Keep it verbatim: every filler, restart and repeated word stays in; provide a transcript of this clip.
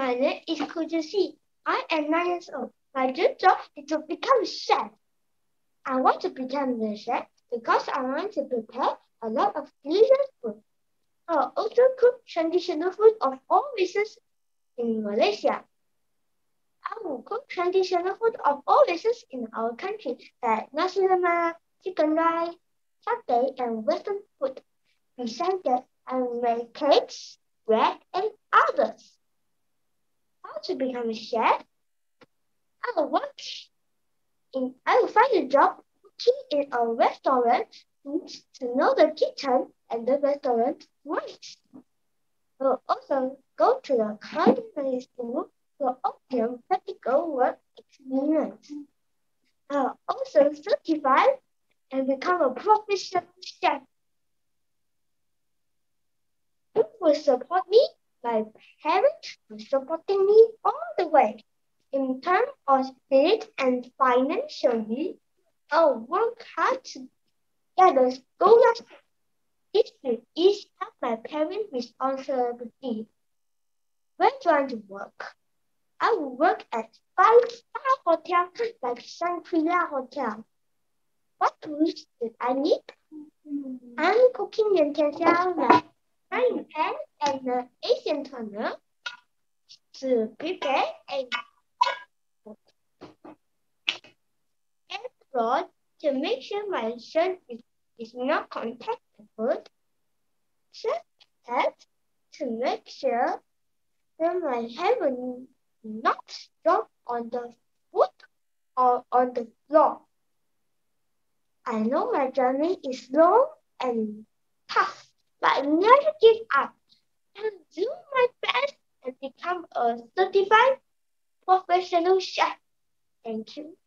My name is Koo Jun Xi. I am nine years old. My dream job is to become a chef. I want to become a chef because I want to prepare a lot of delicious food. I also cook traditional food of all races in Malaysia. I will cook traditional food of all races in our country, like nasi lemak, chicken rice, satay, and Western food. Besides that, I will make cakes, bread, and others. How to become a chef? I will work in. I will find a job working in a restaurant to know the kitchen and the restaurant works. I will also go to the culinary school to obtain practical work experience. I will also certify and become a professional chef. Who will support me? My parents were supporting me all the way. In terms of spirit and financially, I'll work hard to get a scholarship. This will ease up my parents' responsibility. Where do I work? I will work at five-star hotel like Santilla Hotel. What tools did I need? I'm cooking utensil like frying pan and an Asian toner to prepare a and rod to make sure my shirt is, is not contact the food. Chef hat to make sure that my hand will not drop on the food or on the floor. I know my journey is long and tough, but I never give up. I'll do my best and become a certified professional chef. Thank you.